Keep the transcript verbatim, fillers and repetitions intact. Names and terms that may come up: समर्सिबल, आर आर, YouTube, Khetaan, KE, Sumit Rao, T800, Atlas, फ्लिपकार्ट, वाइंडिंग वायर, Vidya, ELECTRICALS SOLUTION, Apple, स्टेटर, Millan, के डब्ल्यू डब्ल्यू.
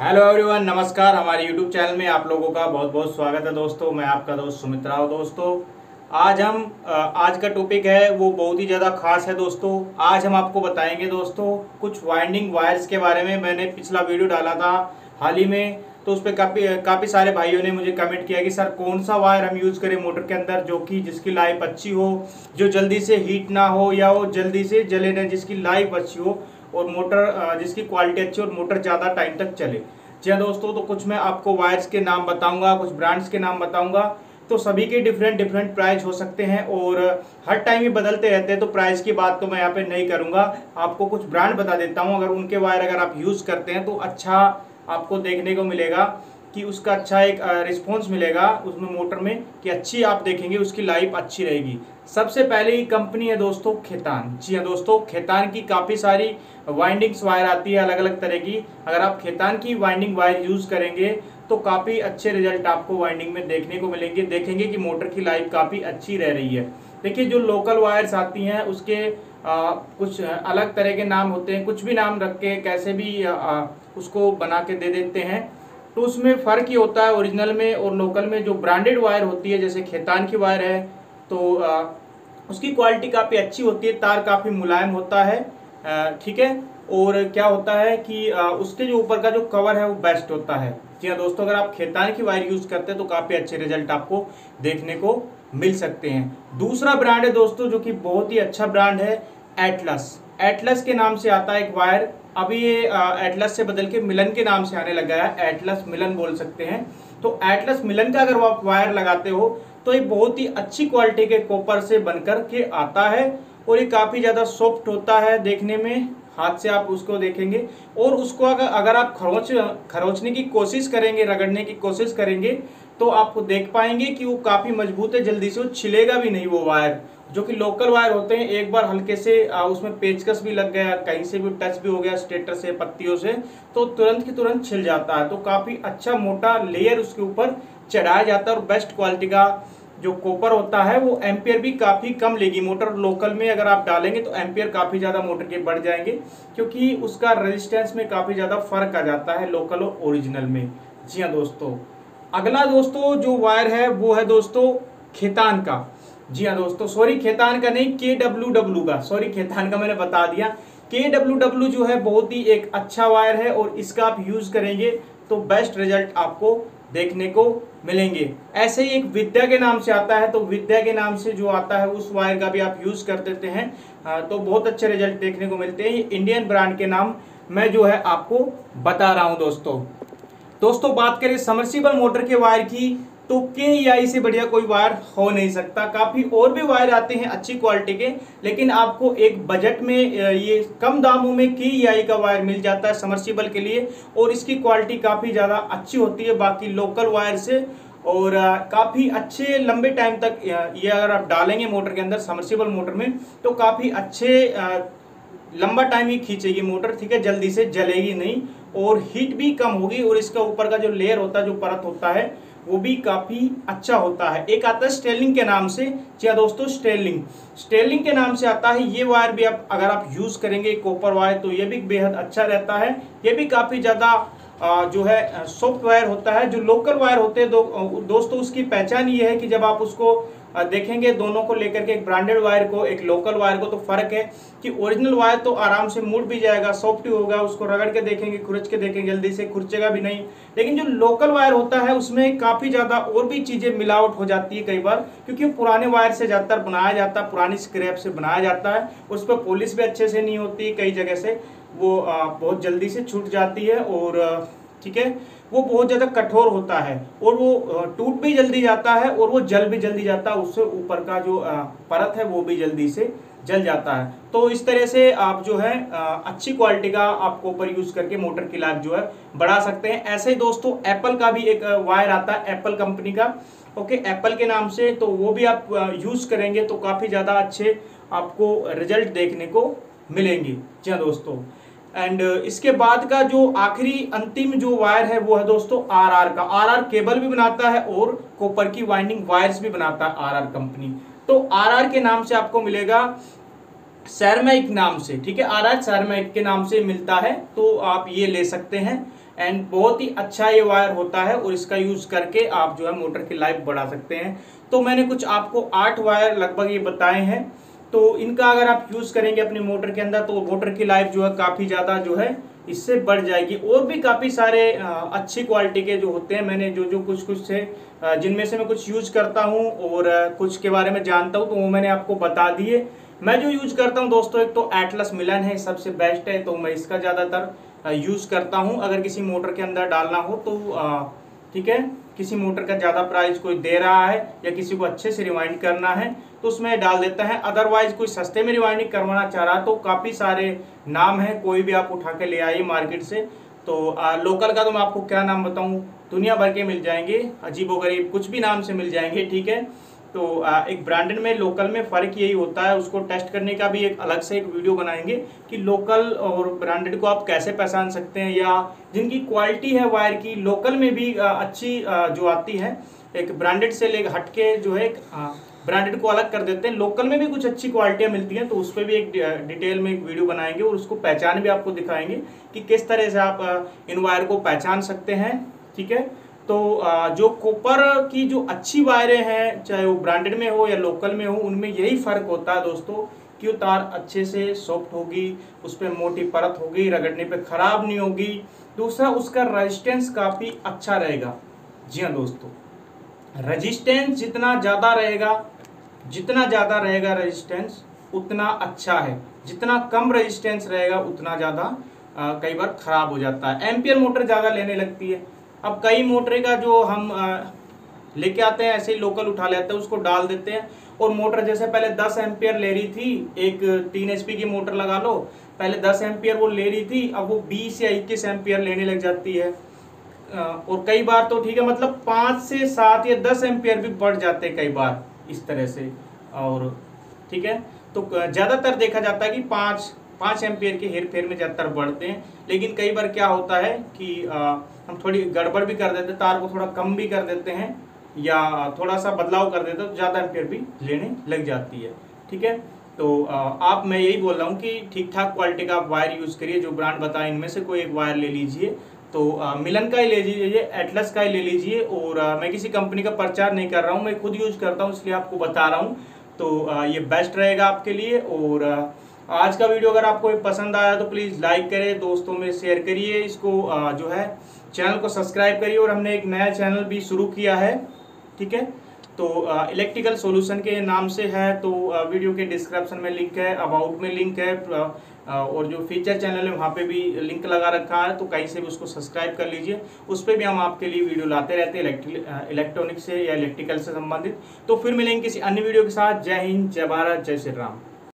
Hello everyone, नमस्कार। हमारे YouTube channel में आप लोगों का बहुत बहुत स्वागत है दोस्तों। मैं आपका दोस्त सुमित राव। दोस्तों आज हम आज का टॉपिक है वो बहुत ही ज़्यादा खास है दोस्तों। आज हम आपको बताएंगे दोस्तों कुछ वाइंडिंग वायर्स के बारे में। मैंने पिछला वीडियो डाला था हाल ही में, तो उस पर काफ़ी काफ़ी सारे भाइयों ने मुझे कमेंट किया कि सर कौन सा वायर हम यूज़ करें मोटर के अंदर जो कि जिसकी लाइफ अच्छी हो, जो जल्दी से हीट ना हो या वो जल्दी से जले ना, जिसकी लाइफ अच्छी हो और मोटर जिसकी क्वालिटी अच्छी और मोटर ज़्यादा टाइम तक चले। जी हाँ दोस्तों, तो कुछ मैं आपको वायर्स के नाम बताऊंगा, कुछ ब्रांड्स के नाम बताऊंगा। तो सभी के डिफरेंट डिफरेंट प्राइस हो सकते हैं और हर टाइम ही बदलते रहते हैं, तो प्राइस की बात तो मैं यहाँ पे नहीं करूँगा। आपको कुछ ब्रांड बता देता हूँ, अगर उनके वायर अगर आप यूज़ करते हैं तो अच्छा आपको देखने को मिलेगा कि उसका अच्छा एक रिस्पॉन्स मिलेगा उसमें मोटर में, कि अच्छी आप देखेंगे उसकी लाइफ अच्छी रहेगी। सबसे पहले ये कंपनी है दोस्तों खेतान। जी हाँ दोस्तों, खेतान की काफ़ी सारी वाइंडिंग्स वायर आती है अलग अलग तरह की। अगर आप खेतान की वाइंडिंग वायर यूज़ करेंगे तो काफ़ी अच्छे रिजल्ट आपको वाइंडिंग में देखने को मिलेंगे, देखेंगे कि मोटर की लाइफ काफ़ी अच्छी रह रही है। देखिए जो लोकल वायर्स आती हैं उसके आ, कुछ अलग तरह के नाम होते हैं, कुछ भी नाम रख के कैसे भी आ, उसको बना के दे देते हैं, तो उसमें फ़र्क ही होता है ओरिजिनल में और लोकल में। जो ब्रांडेड वायर होती है जैसे खेतान की वायर है तो आ, उसकी क्वालिटी काफ़ी अच्छी होती है, तार काफ़ी मुलायम होता है, ठीक है। और क्या होता है कि आ, उसके जो ऊपर का जो कवर है वो बेस्ट होता है। जी हाँ दोस्तों, अगर आप खेतान की वायर यूज़ करते हैं तो काफ़ी अच्छे रिजल्ट आपको देखने को मिल सकते हैं। दूसरा ब्रांड है दोस्तों जो कि बहुत ही अच्छा ब्रांड है, एटलस। एटलस के नाम से आता है एक वायर, अभी ये एटलस से बदल के मिलन के नाम से आने लग गया है, एटलस मिलन बोल सकते हैं। तो एटलस मिलन का अगर आप वायर लगाते हो तो ये बहुत ही अच्छी क्वालिटी के कॉपर से बनकर के आता है और ये काफ़ी ज़्यादा सॉफ्ट होता है देखने में, हाथ से आप उसको देखेंगे। और उसको अगर अगर आप खरोंच खरोंचने की कोशिश करेंगे, रगड़ने की कोशिश करेंगे तो आपको देख पाएंगे कि वो काफ़ी मजबूत है, जल्दी से वो छिलेगा भी नहीं वो वायर। जो कि लोकल वायर होते हैं एक बार हल्के से उसमें पेचकस भी लग गया, कहीं से भी टच भी हो गया स्टेटर से, पत्तियों से, तो तुरंत की तुरंत छिल जाता है। तो काफ़ी अच्छा मोटा लेयर उसके ऊपर चढ़ाया जाता है और बेस्ट क्वालिटी का जो कॉपर होता है वो एम्पियर भी काफ़ी कम लेगी मोटर। लोकल में अगर आप डालेंगे तो एम्पियर काफ़ी ज़्यादा मोटर के बढ़ जाएंगे क्योंकि उसका रेजिस्टेंस में काफ़ी ज़्यादा फर्क आ जाता है लोकल और ओरिजिनल में। जी हाँ दोस्तों, अगला दोस्तों जो वायर है वो है दोस्तों खेतान का। जी हाँ दोस्तों, सॉरी खेतान का नहीं, के डब्ल्यू डब्ल्यू का, सॉरी खेतान का मैंने बता दिया। के डब्ल्यू डब्ल्यू जो है बहुत ही एक अच्छा वायर है और इसका आप यूज़ करेंगे तो बेस्ट रिजल्ट आपको देखने को मिलेंगे। ऐसे ही एक विद्या के नाम से आता है, तो विद्या के नाम से जो आता है उस वायर का भी आप यूज़ कर देते हैं तो बहुत अच्छे रिजल्ट देखने को मिलते हैं। ये इंडियन ब्रांड के नाम मैं जो है आपको बता रहा हूँ दोस्तों। दोस्तों बात करें समर्सिबल मोटर के वायर की तो के ई से बढ़िया कोई वायर हो नहीं सकता। काफ़ी और भी वायर आते हैं अच्छी क्वालिटी के, लेकिन आपको एक बजट में ये कम दामों में के ई का वायर मिल जाता है समर्सिबल के लिए और इसकी क्वालिटी काफ़ी ज़्यादा अच्छी होती है बाकी लोकल वायर से और काफ़ी अच्छे लंबे टाइम तक ये अगर आप डालेंगे मोटर के अंदर समर्सिबल मोटर में तो काफ़ी अच्छे लंबा टाइम ही खींचेगी मोटर, ठीक है, जल्दी से जलेगी नहीं और हीट भी कम होगी और इसका ऊपर का जो लेयर होता है, जो परत होता है वो भी काफ़ी अच्छा होता है। एक आता है स्टेरलिंग के नाम से। जी हाँ दोस्तों, स्टेरलिंग स्टेरलिंग के नाम से आता है। ये वायर भी आप अगर आप यूज़ करेंगे कॉपर वायर तो ये भी बेहद अच्छा रहता है। ये भी काफ़ी ज़्यादा जो है सॉफ्ट वायर होता है। जो लोकल वायर होते हैं दो, दोस्तों उसकी पहचान ये है कि जब आप उसको देखेंगे दोनों को लेकर के, एक ब्रांडेड वायर को एक लोकल वायर को, तो फ़र्क है कि ओरिजिनल वायर तो आराम से मुड़ भी जाएगा, सॉफ्ट होगा, उसको रगड़ के देखेंगे, खुरच के देखेंगे, जल्दी से खुरचेगा भी नहीं। लेकिन जो लोकल वायर होता है उसमें काफ़ी ज़्यादा और भी चीज़ें मिलावट हो जाती है कई बार, क्योंकि पुराने वायर से ज़्यादातर बनाया जाता है, पुरानी स्क्रैप से बनाया जाता है, उस पर पॉलिश भी अच्छे से नहीं होती, कई जगह से वो बहुत जल्दी से छूट जाती है और ठीक है वो बहुत ज़्यादा कठोर होता है और वो टूट भी जल्दी जाता है और वो जल भी जल्दी जाता है, उससे ऊपर का जो परत है वो भी जल्दी से जल जाता है। तो इस तरह से आप जो है अच्छी क्वालिटी का आप कॉपर यूज़ करके मोटर की लाइफ जो है बढ़ा सकते हैं। ऐसे ही दोस्तों एप्पल का भी एक वायर आता है, एप्पल कंपनी का, ओके, एप्पल के नाम से, तो वो भी आप यूज़ करेंगे तो काफ़ी ज़्यादा अच्छे आपको रिजल्ट देखने को मिलेंगे। जी हाँ दोस्तों, एंड इसके बाद का जो आखिरी अंतिम जो वायर है वो है दोस्तों आर आर का। आर आर केबल भी बनाता है और कॉपर की वाइंडिंग वायर्स भी बनाता है आर आर कंपनी। तो आर आर के नाम से आपको मिलेगा सेरेमिक नाम से, ठीक है, आर आर सेरेमिक के नाम से मिलता है, तो आप ये ले सकते हैं। एंड बहुत ही अच्छा ये वायर होता है और इसका यूज़ करके आप जो है मोटर की लाइफ बढ़ा सकते हैं। तो मैंने कुछ आपको आठ वायर लगभग ये बताए हैं, तो इनका अगर आप यूज़ करेंगे अपने मोटर के अंदर तो मोटर की लाइफ जो है काफ़ी ज़्यादा जो है इससे बढ़ जाएगी। और भी काफ़ी सारे अच्छी क्वालिटी के जो होते हैं, मैंने जो जो कुछ कुछ से जिनमें से मैं कुछ यूज़ करता हूँ और कुछ के बारे में जानता हूँ तो वो मैंने आपको बता दिए। मैं जो यूज़ करता हूँ दोस्तों, एक तो एटलस मिलन है, सबसे बेस्ट है, तो मैं इसका ज़्यादातर यूज़ करता हूँ अगर किसी मोटर के अंदर डालना हो तो, ठीक है, किसी मोटर का ज़्यादा प्राइस कोई दे रहा है या किसी को अच्छे से रिवाइंड करना है तो उसमें डाल देता है। अदरवाइज कोई सस्ते में रिवाइंडिंग करवाना चाह रहा तो काफ़ी सारे नाम हैं, कोई भी आप उठा के ले आइए मार्केट से। तो आ, लोकल का तो मैं आपको क्या नाम बताऊँ, दुनिया भर के मिल जाएंगे, अजीबोगरीब कुछ भी नाम से मिल जाएंगे, ठीक है। तो एक ब्रांडेड में लोकल में फ़र्क यही होता है, उसको टेस्ट करने का भी एक अलग से एक वीडियो बनाएंगे कि लोकल और ब्रांडेड को आप कैसे पहचान सकते हैं, या जिनकी क्वालिटी है वायर की लोकल में भी अच्छी जो आती है, एक ब्रांडेड से ले हटके जो है ब्रांडेड को अलग कर देते हैं, लोकल में भी कुछ अच्छी क्वालिटियाँ मिलती हैं, तो उस पर भी एक डिटेल में एक वीडियो बनाएंगे और उसको पहचान भी आपको दिखाएंगे कि किस तरह से आप इन वायर को पहचान सकते हैं, ठीक है। तो जो कॉपर की जो अच्छी वायरें हैं, चाहे वो ब्रांडेड में हो या लोकल में हो, उनमें यही फ़र्क होता है दोस्तों कि वो तार अच्छे से सॉफ्ट होगी, उस पर मोटी परत होगी, रगड़ने पे ख़राब नहीं होगी। दूसरा, उसका रेजिस्टेंस काफ़ी अच्छा रहेगा। जी हाँ दोस्तों, रेजिस्टेंस जितना ज़्यादा रहेगा, जितना ज़्यादा रहेगा रेजिस्टेंस उतना अच्छा है, जितना कम रेजिस्टेंस रहेगा उतना ज़्यादा कई बार ख़राब हो जाता है। एम्पियर मोटर ज़्यादा लेने लगती है। अब कई मोटर का जो हम लेके आते हैं ऐसे ही लोकल उठा लेते हैं, उसको डाल देते हैं और मोटर जैसे पहले दस एम्पियर ले रही थी, एक तीन एच पी की मोटर लगा लो, पहले दस एम्पियर वो ले रही थी, अब वो बीस या इक्कीस एम्पियर लेने लग जाती है। और कई बार तो ठीक है मतलब पाँच से सात या दस एम्पियर भी बढ़ जाते हैं कई बार इस तरह से। और ठीक है, तो ज़्यादातर देखा जाता है कि पाँच पाँच एम्पियर के हेर फेर में ज़्यादातर बढ़ते हैं, लेकिन कई बार क्या होता है कि आ, हम थोड़ी गड़बड़ भी कर देते हैं, तार को थोड़ा कम भी कर देते हैं या थोड़ा सा बदलाव कर देते हैं तो ज़्यादा एम्पियर भी लेने लग जाती है, ठीक है। तो आ, आप मैं यही बोल रहा हूँ कि ठीक ठाक क्वालिटी का आप वायर यूज़ करिए, जो ब्रांड बताए इनमें से कोई एक वायर ले लीजिए, तो आ, मिलन का ही ले लीजिए, एटलस का ही ले लीजिए। और आ, मैं किसी कंपनी का प्रचार नहीं कर रहा हूँ, मैं खुद यूज़ करता हूँ इसलिए आपको बता रहा हूँ, तो आ, ये बेस्ट रहेगा आपके लिए। और आज का वीडियो अगर आपको पसंद आया तो प्लीज़ लाइक करें, दोस्तों में शेयर करिए, इसको जो है चैनल को सब्सक्राइब करिए। और हमने एक नया चैनल भी शुरू किया है, ठीक है, तो इलेक्ट्रिकल सॉल्यूशन के नाम से है, तो वीडियो के डिस्क्रिप्शन में लिंक है, अबाउट में लिंक है, और जो फीचर चैनल है वहाँ पे भी लिंक लगा रखा है, तो कहीं से भी उसको सब्सक्राइब कर लीजिए। उस पर भी हम आपके लिए वीडियो लाते रहते हैं इलेक्ट्रिक इलेक्ट्रॉनिक से या इलेक्ट्रिकल से संबंधित। तो फिर मिलेंगे किसी अन्य वीडियो के साथ। जय हिंद, जय भारत, जय श्री राम।